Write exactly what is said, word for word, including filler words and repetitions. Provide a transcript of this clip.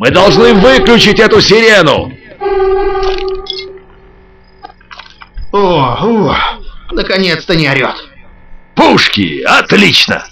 Мы должны выключить эту сирену. О, о, наконец-то не орет. Пушки, отлично.